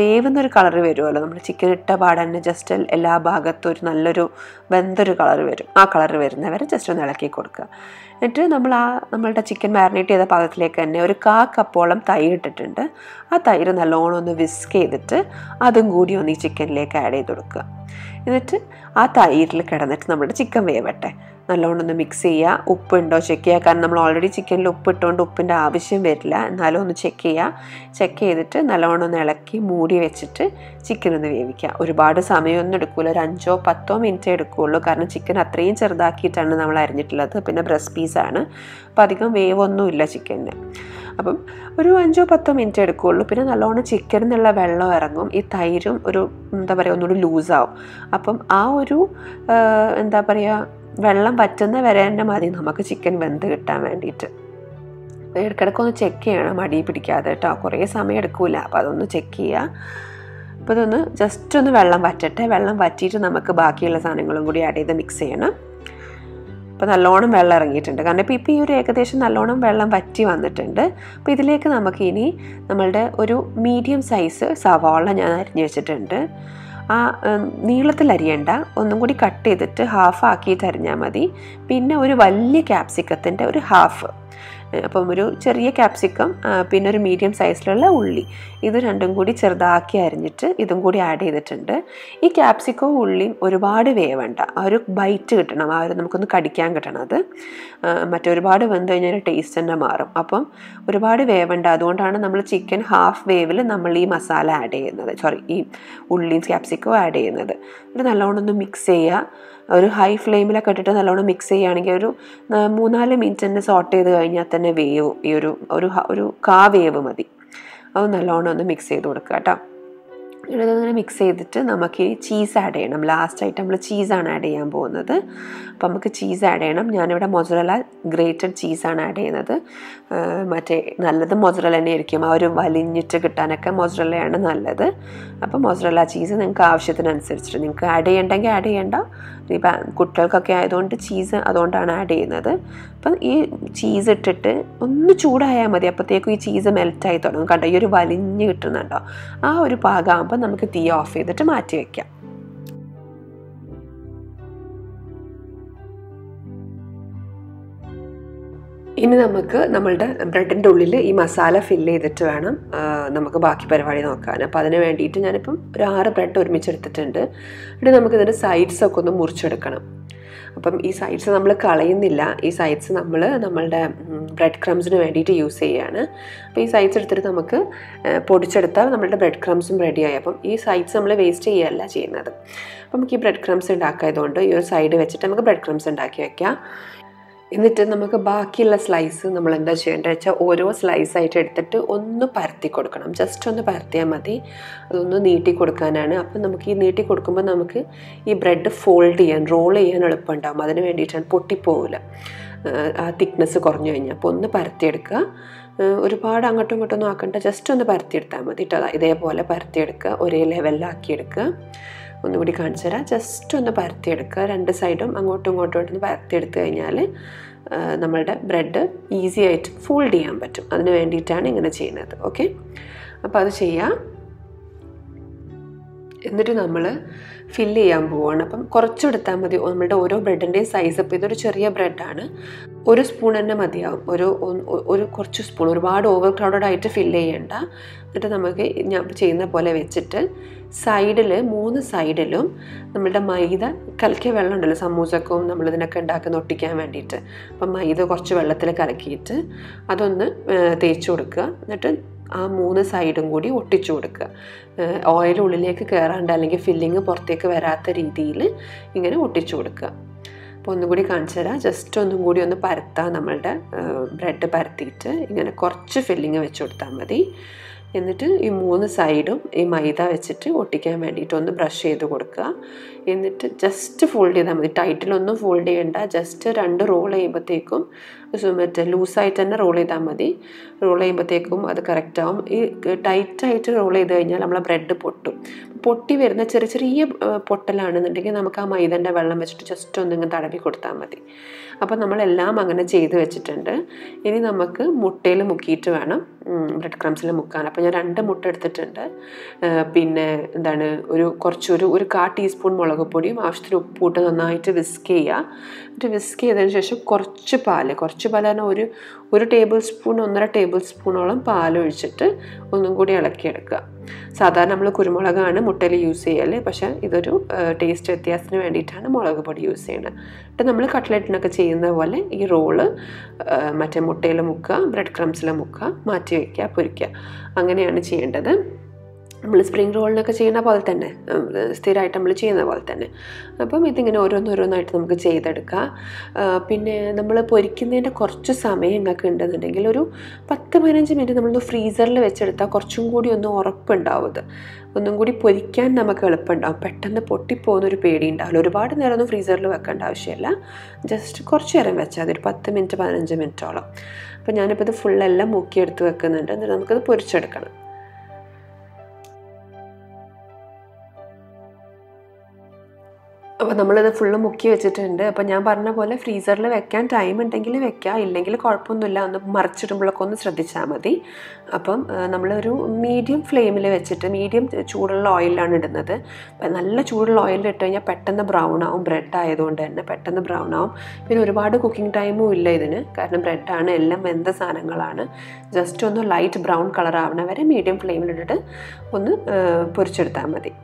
വേവുന്നൊരു കളർ വരുമല്ലോ നമ്മൾ ചിക്കൻ ഇട്ട പാടെ തന്നെ. ജസ്റ്റ് എല്ലാ ഭാഗത്തും ഒരു നല്ലൊരു വെന്തൊരു കളർ വരും. ആ കളർ വരുന്നവരെ ജസ്റ്റ് ഒന്ന് ഇളക്കി കൊടുക്കുക. എന്നിട്ട് നമ്മൾ നമ്മളുടെ ചിക്കൻ മാരിനേറ്റ് ചെയ്ത പാകത്തിലേക്ക് തന്നെ ഒരു 1/4 കപ്പോളം തൈര് ഇട്ടിട്ടുണ്ട്. ആ തൈര് നല്ലോണം ഒന്ന് വിസ്ക് ചെയ്തിട്ട് അതും കൂടി ഒന്ന് ഈ ചിക്കനിലേക്ക് ആഡ് ചെയ്ത് കൊടുക്കുക. എന്നിട്ട് ആ തൈരിൽ കിടന്നിട്ട് നമ്മുടെ ചിക്കൻ വേവട്ടെ. നല്ലോണം ഒന്ന് മിക്സ് ചെയ്യുക. ഉപ്പുണ്ടോ ചെക്ക് ചെയ്യുക, കാരണം നമ്മൾ ഓൾറെഡി ചിക്കനിൽ ഉപ്പിട്ടുകൊണ്ട് ഉപ്പിൻ്റെ ആവശ്യം വരില്ല. എന്നാലും ഒന്ന് ചെക്ക് ചെയ്യുക. ചെക്ക് ചെയ്തിട്ട് നല്ലോണം ഒന്ന് ഇളക്കി മൂടി വെച്ചിട്ട് ചിക്കൻ ഒന്ന് വേവിക്കുക. ഒരുപാട് സമയമൊന്നും എടുക്കില്ല, ഒരു 5-10 മിനിറ്റേ എടുക്കുകയുള്ളൂ. കാരണം ചിക്കൻ അത്രയും ചെറുതാക്കിയിട്ടാണ് നമ്മൾ അരിഞ്ഞിട്ടുള്ളത്. പിന്നെ ബ്രസ്റ്റ് പീസാണ്, അപ്പോൾ അധികം വേവൊന്നുമില്ല ചിക്കനിന്. അപ്പം ഒരു 5-10 മിനിറ്റ് എടുക്കുകയുള്ളൂ. പിന്നെ നല്ലോണം ചിക്കൻ എന്നുള്ള വെള്ളം ഇറങ്ങും, ഈ തൈരും ഒരു എന്താ പറയുക ഒന്നുകൂടി ലൂസാവും. അപ്പം ആ ഒരു എന്താ പറയുക വെള്ളം പറ്റുന്ന വരെ തന്നെ മതി നമുക്ക് ചിക്കൻ വെന്ത് കിട്ടാൻ വേണ്ടിയിട്ട്. ഇടയ്ക്കിടയ്ക്കൊന്ന് ചെക്ക് ചെയ്യണം, മടി പിടിക്കാതെ കേട്ടോ. കുറേ സമയം എടുക്കില്ല, അപ്പോൾ അതൊന്ന് ചെക്ക് ചെയ്യുക. അപ്പോൾ ഇതൊന്ന് ജസ്റ്റ് ഒന്ന് വെള്ളം വറ്റട്ടെ. വെള്ളം വറ്റിയിട്ട് നമുക്ക് ബാക്കിയുള്ള സാധനങ്ങളും കൂടി ആഡ് ചെയ്ത് മിക്സ് ചെയ്യണം. അപ്പോൾ നല്ലോണം വെള്ളം ഇറങ്ങിയിട്ടുണ്ട്, കാരണം ഇപ്പോൾ ഇപ്പോൾ ഈ ഒരു ഏകദേശം നല്ലോണം വെള്ളം വറ്റി വന്നിട്ടുണ്ട്. അപ്പോൾ ഇതിലേക്ക് നമുക്ക് ഇനി നമ്മളുടെ ഒരു മീഡിയം സൈസ് സവാള ഞാൻ അരിഞ്ഞ് വെച്ചിട്ടുണ്ട്. ആ നീളത്തിൽ അരിയണ്ട, ഒന്നും കൂടി കട്ട് ചെയ്തിട്ട് ഹാഫാക്കിയിട്ട് അരിഞ്ഞാൽ മതി. പിന്നെ ഒരു വലിയ ക്യാപ്സിക്കത്തിൻ്റെ ഒരു ഹാഫ്, അപ്പം ഒരു ചെറിയ ക്യാപ്സിക്കം, പിന്നെ ഒരു മീഡിയം സൈസിലുള്ള ഉള്ളി, ഇത് രണ്ടും കൂടി ചെറുതാക്കി അരിഞ്ഞിട്ട് ഇതും കൂടി ആഡ് ചെയ്തിട്ടുണ്ട്. ഈ ക്യാപ്സിക്കവും ഉള്ളിയും ഒരുപാട് വേവണ്ട, ആ ഒരു ബൈറ്റ് കിട്ടണം, ആ ഒരു നമുക്കൊന്ന് കടിക്കാൻ കിട്ടണം. അത് മറ്റൊരുപാട് വെന്ത് കഴിഞ്ഞാൽ ടേസ്റ്റ് തന്നെ മാറും. അപ്പം ഒരുപാട് വേവണ്ട, അതുകൊണ്ടാണ് നമ്മൾ ചിക്കൻ ഹാഫ് വേവിൽ നമ്മൾ ഈ മസാല ആഡ് ചെയ്യുന്നത്, ഈ ഉള്ളിയും ക്യാപ്സിക്കവും ആഡ് ചെയ്യുന്നത്. ഇത് നല്ലോണം ഒന്ന് മിക്സ് ചെയ്യുക. ഒരു ഹൈ ഫ്ലെയിമിലൊക്കെ ഇട്ടിട്ട് നല്ലോണം മിക്സ് ചെയ്യുകയാണെങ്കിൽ ഒരു 3-4 മിനിറ്റ് തന്നെ സോട്ട് ചെയ്ത് കഴിഞ്ഞാൽ തന്നെ വേവും. ഈ ഒരു ഒരു കാ വേവ് മതി. അത് നല്ലോണം ഒന്ന് മിക്സ് ചെയ്ത് കൊടുക്കുക കേട്ടോ. mix it. We cheese add it. Last item we cheese add it. We cheese add it. We mozzarella grated cheese add it. We mozzarella mozzarella cheese cheese. ഇനി നമുക്ക് നമ്മളുടെ ബ്രെഡിന്റെ ഉള്ളിൽ ഈ മസാല ഫിൽ ചെയ്തിട്ട് വേണം നമുക്ക് ബാക്കി പരിപാടി നോക്കാൻ. അപ്പോൾ അതിനു വേണ്ടിയിട്ട് ഞാൻ ഇപ്പോ ഒരു 6 ബ്രെഡ് ഒരുമിച്ച് എടുത്തിട്ടുണ്ട്. ഇനി നമുക്ക് ഇതിന്റെ സൈഡ്സ് ഒക്കെ ഒന്ന് മുറിച്ചെടുക്കണം. അപ്പം ഈ സൈഡ്സ് നമ്മൾ കളയുന്നില്ല. ഈ സൈഡ്സ് നമ്മൾ നമ്മളുടെ ബ്രെഡ് ക്രംസിന് വേണ്ടിയിട്ട് യൂസ് ചെയ്യാണ്. അപ്പോൾ ഈ സൈഡ്സ് എടുത്തിട്ട് നമുക്ക് പൊടിച്ചെടുത്താൽ നമ്മളുടെ ബ്രെഡ് ക്രംസും റെഡിയായി. അപ്പം ഈ സൈഡ്സ് നമ്മൾ വേസ്റ്റ് ചെയ്യല്ല ചെയ്യുന്നത്. അപ്പോൾ നമുക്ക് ഈ ബ്രെഡ് ക്രംസ് ഉണ്ടാക്കായതുകൊണ്ട് ഈ ഒരു സൈഡ് വെച്ചിട്ട് നമുക്ക് ബ്രെഡ് ക്രംസ് ഉണ്ടാക്കി വെക്കാം. എന്നിട്ട് നമുക്ക് ബാക്കിയുള്ള സ്ലൈസ് നമ്മൾ എന്താ ചെയ്യേണ്ടത് വെച്ചാൽ ഓരോ സ്ലൈസ് ആയിട്ട് എടുത്തിട്ട് ഒന്ന് പരത്തി കൊടുക്കണം. ജസ്റ്റ് ഒന്ന് പരത്തിയാൽ മതി. അതൊന്ന് നീട്ടി കൊടുക്കാനാണ്. അപ്പോൾ നമുക്ക് ഈ നീട്ടി കൊടുക്കുമ്പോൾ നമുക്ക് ഈ ബ്രെഡ് ഫോൾഡ് ചെയ്യാൻ റോൾ ചെയ്യാൻ എളുപ്പമുണ്ടാകും. അതിന് വേണ്ടിയിട്ടാണ്, പൊട്ടിപ്പോവില്ല ആ തിക്നെസ് കുറഞ്ഞു കഴിഞ്ഞാൽ. അപ്പോൾ ഒന്ന് പരത്തിയെടുക്കുക. ഒരുപാട് അങ്ങോട്ടും ഇങ്ങോട്ടും ഒന്നും ആക്കണ്ട. ജസ്റ്റ് ഒന്ന് പരത്തിയെടുത്താൽ മതി കേട്ടോ. ഇതേപോലെ പരത്തിയെടുക്കുക, ഒരേ ലെവലിലാക്കിയെടുക്കുക. ഒന്നുകൂടി കാണിച്ചു തരാം. ജസ്റ്റ് ഒന്ന് പരത്തിയെടുക്കുക. രണ്ട് സൈഡും അങ്ങോട്ടും ഇങ്ങോട്ടും ഒന്ന് പരത്തിയെടുത്ത് കഴിഞ്ഞാൽ നമ്മളുടെ ബ്രെഡ് ഈസി ആയിട്ട് ഫോൾഡ് ചെയ്യാൻ പറ്റും. അതിന് വേണ്ടിയിട്ടാണ് ഇങ്ങനെ ചെയ്യുന്നത്. ഓക്കെ, അപ്പോൾ അത് ചെയ്യാം. എന്നിട്ട് നമ്മൾ ഫില്ല് ചെയ്യാൻ പോവുകയാണ്. അപ്പം കുറച്ചെടുത്താൽ മതി നമ്മളുടെ ഓരോ ബ്രെഡിൻ്റെയും സൈസ്. അപ്പോൾ ഇതൊരു ചെറിയ ബ്രെഡാണ്. ഒരു സ്പൂൺ തന്നെ മതിയാവും. ഒരു കുറച്ച് സ്പൂൺ, ഒരുപാട് ഓവർ ക്രൗഡഡ് ആയിട്ട് ഫില്ല് ചെയ്യണ്ട. എന്നിട്ട് നമുക്ക് ഞാൻ ചെയ്യുന്ന പോലെ വെച്ചിട്ട് സൈഡിൽ 3 സൈഡിലും നമ്മളുടെ മൈദ കലക്കിയ വെള്ളം ഉണ്ടല്ലോ, സമൂസക്കും നമ്മളിതിനൊക്കെ ഉണ്ടാക്കുന്ന ഒട്ടിക്കാൻ വേണ്ടിയിട്ട്. അപ്പം മൈദ കുറച്ച് വെള്ളത്തിൽ കലക്കിയിട്ട് അതൊന്ന് തേച്ച് കൊടുക്കുക. എന്നിട്ട് ആ 3 സൈഡും കൂടി ഒട്ടിച്ചു കൊടുക്കുക. ഓയിൽ ഉള്ളിലേക്ക് കയറാണ്ട് അല്ലെങ്കിൽ ഫില്ലിങ് പുറത്തേക്ക് വരാത്ത രീതിയിൽ ഇങ്ങനെ ഒട്ടിച്ചു കൊടുക്കുക. അപ്പോൾ ഒന്നുകൂടി കാണിച്ചു തരാം. ജസ്റ്റ് ഒന്നും കൂടി ഒന്ന് പരത്താം. നമ്മളുടെ ബ്രെഡ് പരത്തിയിട്ട് ഇങ്ങനെ കുറച്ച് ഫില്ലിങ് വെച്ച് കൊടുത്താൽ മതി. എന്നിട്ട് ഈ 3 സൈഡും ഈ മൈദ വെച്ചിട്ട് ഒട്ടിക്കാൻ വേണ്ടിയിട്ടൊന്ന് ബ്രഷ് ചെയ്ത് കൊടുക്കുക. എന്നിട്ട് ജസ്റ്റ് ഫോൾഡ് ചെയ്താൽ മതി. ടൈറ്റിലൊന്നും ഫോൾഡ് ചെയ്യേണ്ട. ജസ്റ്റ് 2 റോൾ ചെയ്യുമ്പോഴത്തേക്കും ലൂസായിട്ട് തന്നെ റോൾ ചെയ്താൽ മതി. റോൾ ചെയ്യുമ്പോഴത്തേക്കും അത് കറക്റ്റാവും. ഈ ടൈറ്റായിട്ട് റോൾ ചെയ്ത് കഴിഞ്ഞാൽ നമ്മളെ ബ്രെഡ് പൊട്ടും. പൊട്ടി വരുന്ന ചെറിയ ചെറിയ പൊട്ടലാണെന്നുണ്ടെങ്കിൽ നമുക്ക് ആ മൈദൻ്റെ വെള്ളം വെച്ചിട്ട് ജസ്റ്റ് ഒന്നിങ്ങ് തടവി കൊടുത്താൽ മതി. അപ്പോൾ നമ്മളെല്ലാം അങ്ങനെ ചെയ്ത് വെച്ചിട്ടുണ്ട്. ഇനി നമുക്ക് മുട്ടയിൽ മുക്കിയിട്ട് വേണം ബ്രെഡ് ക്രംസിൽ മുക്കാൻ. അപ്പോൾ ഞാൻ 2 മുട്ട എടുത്തിട്ടുണ്ട്. പിന്നെ എന്താണ്, ഒരു 1/4 ടീസ്പൂൺ മുളക് പൊടിയും ആവശ്യത്തിന് ഉപ്പൂട്ട് നന്നായിട്ട് വിസ്ക് ചെയ്യുക. എന്നിട്ട് വിസ്ക് ചെയ്തതിന് ശേഷം കുറച്ച് പാൽ തന്നെ ഒരു 1 ടേബിൾ സ്പൂൺ 1.5 ടേബിൾ സ്പൂണോളം പാലൊഴിച്ചിട്ട് ഒന്നും കൂടി ഇളക്കിയെടുക്കുക. സാധാരണ നമ്മൾ കുരുമുളകാണ് മുട്ടയിൽ യൂസ് ചെയ്യല്. പക്ഷേ ഇതൊരു ടേസ്റ്റ് വ്യത്യാസത്തിന് വേണ്ടിയിട്ടാണ് മുളക് പൊടി യൂസ് ചെയ്യുന്നത്. എന്നിട്ട് നമ്മൾ കട്ട്ലറ്റിനൊക്കെ ചെയ്യുന്ന പോലെ ഈ റോള് മറ്റേ മുട്ടയിൽ മുക്കുക, ബ്രെഡ് ക്രംസിൽ മുക്കുക, മാറ്റി വയ്ക്കുക, പൊരിക്കുക. അങ്ങനെയാണ് ചെയ്യേണ്ടത്. നമ്മൾ സ്പ്രിംഗ് റോളിനൊക്കെ ചെയ്യുന്ന പോലെ തന്നെ, സ്ഥിരമായിട്ട് നമ്മൾ ചെയ്യുന്ന പോലെ തന്നെ. അപ്പം ഇതിങ്ങനെ ഓരോന്നോരോന്നായിട്ട് നമുക്ക് ചെയ്തെടുക്കാം. പിന്നെ നമ്മൾ പൊരിക്കുന്നതിൻ്റെ കുറച്ച് സമയം നിങ്ങൾക്ക് ഉണ്ടെന്നുണ്ടെങ്കിൽ ഒരു 10-15 മിനിറ്റ് നമ്മളൊന്ന് ഫ്രീസറിൽ വെച്ചെടുത്താൽ കുറച്ചും കൂടി ഒന്ന് ഉറപ്പുണ്ടാവുന്നത്. ഒന്നും കൂടി പൊരിക്കാൻ നമുക്ക് എളുപ്പമുണ്ടാവും. പെട്ടെന്ന് പൊട്ടിപ്പോകുന്നൊരു പേടി ഉണ്ടാവില്ല. ഒരുപാട് നേരമൊന്നും ഫ്രീസറിൽ വെക്കേണ്ട ആവശ്യമില്ല. ജസ്റ്റ് കുറച്ച് നേരം വെച്ചാൽ മതി, ഒരു 10-15 മിനിറ്റോളം. അപ്പം ഞാനിപ്പോൾ ഇത് ഫുള്ളെല്ലാം മുക്കിയെടുത്ത് വെക്കുന്നുണ്ട്. എന്നിട്ട് നമുക്കത് പൊരിച്ചെടുക്കണം. അപ്പോൾ നമ്മളിത് ഫുള്ള് മുക്കി വെച്ചിട്ടുണ്ട്. അപ്പോൾ ഞാൻ പറഞ്ഞ പോലെ ഫ്രീസറിൽ വെക്കാൻ ടൈം ഉണ്ടെങ്കിൽ വെക്കുക, ഇല്ലെങ്കിൽ കുഴപ്പമൊന്നുമില്ല. ഒന്ന് മറിച്ചിടുമ്പോഴൊക്കെ ഒന്ന് ശ്രദ്ധിച്ചാൽ മതി. അപ്പം നമ്മളൊരു മീഡിയം ഫ്ലെയിമിൽ വെച്ചിട്ട് മീഡിയം ചൂടുള്ള ഓയിലാണ് ഇടുന്നത്. അപ്പം നല്ല ചൂടുള്ള ഓയിലിൽ ഇട്ട് കഴിഞ്ഞാൽ പെട്ടെന്ന് ബ്രൗൺ ആവും. ബ്രെഡ് ആയതുകൊണ്ട് തന്നെ പെട്ടെന്ന് ബ്രൗൺ ആവും. പിന്നെ ഒരുപാട് കുക്കിംഗ് ടൈമും ഇല്ല ഇതിന്, കാരണം ബ്രെഡാണ്, എല്ലാം വെന്ത സാധനങ്ങളാണ്. ജസ്റ്റ് ഒന്ന് ലൈറ്റ് ബ്രൗൺ കളർ ആവണ വരെ മീഡിയം ഫ്ലെയിമിലിട്ടിട്ട് ഒന്ന് പൊരിച്ചെടുത്താൽ മതി.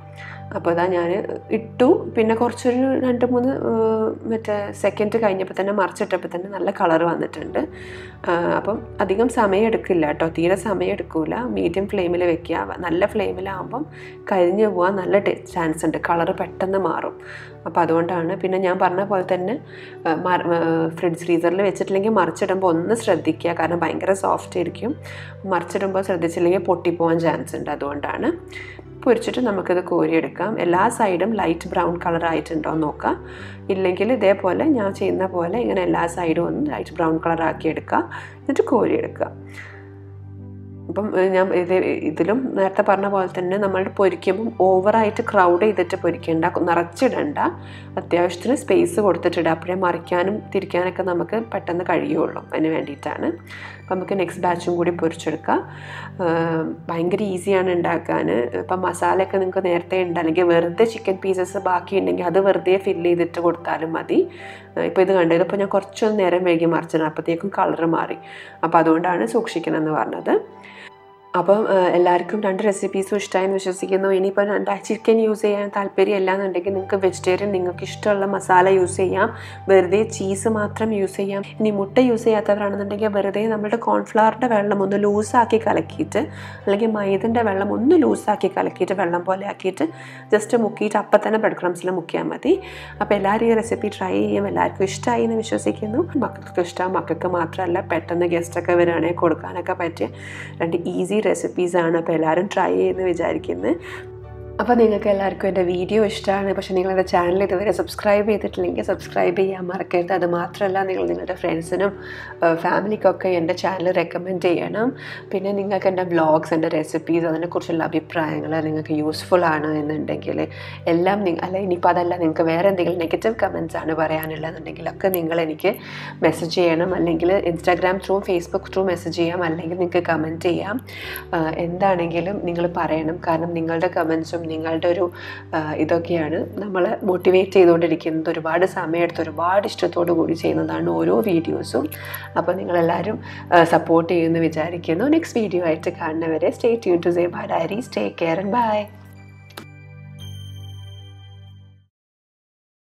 അപ്പോൾ അതാ ഞാൻ ഇട്ടു. പിന്നെ കുറച്ചൊരു 2-3 സെക്കൻഡ് കഴിഞ്ഞപ്പോൾ തന്നെ മറിച്ചിട്ടപ്പോൾ തന്നെ നല്ല കളർ വന്നിട്ടുണ്ട്. അപ്പം അധികം സമയം എടുക്കില്ല കേട്ടോ, തീരെ സമയം എടുക്കില്ല. മീഡിയം ഫ്ലെയിമിൽ വെക്കുക. നല്ല ഫ്ലെയിമിലാകുമ്പം കരിഞ്ഞു പോകാൻ നല്ല ചാൻസ് ഉണ്ട്, കളർ പെട്ടെന്ന് മാറും. അപ്പോൾ അതുകൊണ്ടാണ്. പിന്നെ ഞാൻ പറഞ്ഞ പോലെ തന്നെ ഫ്രീസറിൽ വെച്ചിട്ടില്ലെങ്കിൽ മറിച്ചിടുമ്പോൾ ഒന്ന് ശ്രദ്ധിക്കുക, കാരണം ഭയങ്കര സോഫ്റ്റ് ആയിരിക്കും. മറിച്ചിടുമ്പോൾ ശ്രദ്ധിച്ചില്ലെങ്കിൽ പൊട്ടിപ്പോകാൻ ചാൻസ് ഉണ്ട്. അതുകൊണ്ടാണ് പൊരിച്ചിട്ട് നമുക്ക് ഇത് കോരി എടുക്കാം. എല്ലാ സൈഡും ലൈറ്റ് ബ്രൗൺ കളർ ആയിട്ടുണ്ടോ നോക്കാം. ഇല്ലെങ്കിൽ ഇതേപോലെ ഞാൻ ചെയ്യുന്ന പോലെ ഇങ്ങനെ എല്ലാ സൈഡും ഒന്ന് ലൈറ്റ് ബ്രൗൺ കളർ ആക്കി എടുക്കുക, എന്നിട്ട് കോരി എടുക്കുക. അപ്പം ഞാൻ ഇതിലും നേരത്തെ പറഞ്ഞ പോലെ തന്നെ നമ്മൾ പൊരിക്കുമ്പം ഓവറായിട്ട് ക്രൗഡ് ചെയ്തിട്ട് പൊരിക്കേണ്ട, നിറച്ചിടണ്ട, അത്യാവശ്യത്തിന് സ്പേസ് കൊടുത്തിട്ടിടുക. അപ്പോഴേ മറിക്കാനും തിരിക്കാനൊക്കെ നമുക്ക് പെട്ടെന്ന് കഴിയുള്ളൂ. അതിന് വേണ്ടിയിട്ടാണ്. അപ്പം നമുക്ക് നെക്സ്റ്റ് ബാച്ചും കൂടി പൊരിച്ചെടുക്കാം. ഭയങ്കര ഈസിയാണ് ഉണ്ടാക്കാൻ. ഇപ്പം മസാലയൊക്കെ നിങ്ങൾക്ക് നേരത്തെ ഉണ്ട്, അല്ലെങ്കിൽ വെറുതെ ചിക്കൻ പീസസ് ബാക്കി ഉണ്ടെങ്കിൽ അത് വെറുതെ ഫില്ല് ചെയ്തിട്ട് കൊടുത്താലും മതി. ഇപ്പോൾ ഇത് കണ്ടത്, ഇപ്പോൾ ഞാൻ കുറച്ചൊന്ന് നേരം വൈകി മറിച്ചിടാം, അപ്പോഴത്തേക്കും കളറ് മാറി. അപ്പോൾ അതുകൊണ്ടാണ് സൂക്ഷിക്കണമെന്ന് പറഞ്ഞത്. അപ്പം എല്ലാവർക്കും രണ്ട് റെസിപ്പീസും ഇഷ്ടമായെന്ന് വിശ്വസിക്കുന്നു. ഇനിയിപ്പോൾ രണ്ട് ചിക്കൻ യൂസ് ചെയ്യാൻ താല്പര്യം ഇല്ലാന്നുണ്ടെങ്കിൽ നിങ്ങൾക്ക് വെജിറ്റേറിയൻ നിങ്ങൾക്ക് ഇഷ്ടമുള്ള മസാല യൂസ് ചെയ്യാം. വെറുതെ ചീസ് മാത്രം യൂസ് ചെയ്യാം. ഇനി മുട്ട യൂസ് ചെയ്യാത്തവരാണെന്നുണ്ടെങ്കിൽ വെറുതെ നമ്മുടെ കോൺഫ്ലവറിൻ്റെ വെള്ളം ഒന്ന് ലൂസാക്കി കലക്കിയിട്ട്, അല്ലെങ്കിൽ മൈദൻ്റെ വെള്ളം ഒന്ന് ലൂസാക്കി കലക്കിയിട്ട് വെള്ളം പോലെ ആക്കിയിട്ട് ജസ്റ്റ് മുക്കിയിട്ട് അപ്പം തന്നെ ബ്രെഡ് ക്രംസിൽ മുക്കിയാൽ മതി. അപ്പോൾ എല്ലാവരും ഈ റെസിപ്പി ട്രൈ ചെയ്യാം. എല്ലാവർക്കും ഇഷ്ടമായി എന്ന് വിശ്വസിക്കുന്നു. മക്കൾക്ക് ഇഷ്ടം, മക്കൾക്ക് മാത്രമല്ല പെട്ടെന്ന് ഗസ്റ്റൊക്കെ വരികയാണെങ്കിൽ കൊടുക്കാനൊക്കെ പറ്റിയ രണ്ട് ഈസി റെസിപ്പീസാണ്. അപ്പോൾ എല്ലാവരും ട്രൈ ചെയ്യുമെന്ന് വിചാരിക്കുന്നത്. അപ്പോൾ നിങ്ങൾക്ക് എല്ലാവർക്കും എൻ്റെ വീഡിയോ ഇഷ്ടമാണ്. പക്ഷേ നിങ്ങളുടെ ചാനൽ ഇതുവരെ സബ്സ്ക്രൈബ് ചെയ്തിട്ടില്ലെങ്കിൽ സബ്സ്ക്രൈബ് ചെയ്യാൻ മറക്കരുത്. അതുമാത്രമല്ല നിങ്ങളുടെ ഫ്രണ്ട്സിനും ഫാമിലിക്കൊക്കെ എൻ്റെ ചാനൽ റെക്കമെൻഡ് ചെയ്യണം. പിന്നെ നിങ്ങൾക്ക് എൻ്റെ വ്ളോഗ്സ്, എൻ്റെ റെസിപ്പീസ്, അതിനെക്കുറിച്ചുള്ള അഭിപ്രായങ്ങൾ നിങ്ങൾക്ക് യൂസ്ഫുൾ ആണ് എന്നുണ്ടെങ്കിൽ എല്ലാം അല്ല, ഇനിയിപ്പോൾ അതല്ല നിങ്ങൾക്ക് വേറെ എന്തെങ്കിലും നെഗറ്റീവ് കമൻറ്റ്സ് ആണ് പറയാനുള്ളതെന്നുണ്ടെങ്കിലൊക്കെ നിങ്ങളെനിക്ക് മെസ്സേജ് ചെയ്യണം. അല്ലെങ്കിൽ Instagram through, Facebook through message ചെയ്യാം, അല്ലെങ്കിൽ നിങ്ങൾക്ക് കമൻറ്റ് ചെയ്യാം. എന്താണെങ്കിലും നിങ്ങൾ പറയണം. കാരണം നിങ്ങളുടെ കമൻറ്റ്സും നിങ്ങളുടെ ഒരു ഇതൊക്കെയാണ് നമ്മളെ മോട്ടിവേറ്റ് ചെയ്തുകൊണ്ടിരിക്കുന്നത്. ഒരുപാട് സമയമെടുത്ത് ഒരുപാട് ഇഷ്ടത്തോടു കൂടി ചെയ്യുന്നതാണ് ഓരോ വീഡിയോസും. അപ്പോൾ നിങ്ങളെല്ലാവരും സപ്പോർട്ട് ചെയ്യുമെന്ന് വിചാരിക്കുന്നു. നെക്സ്റ്റ് വീഡിയോ ആയിട്ട് കാണുന്നവരെ stay tune to Zeba Diaries. Take care and bye.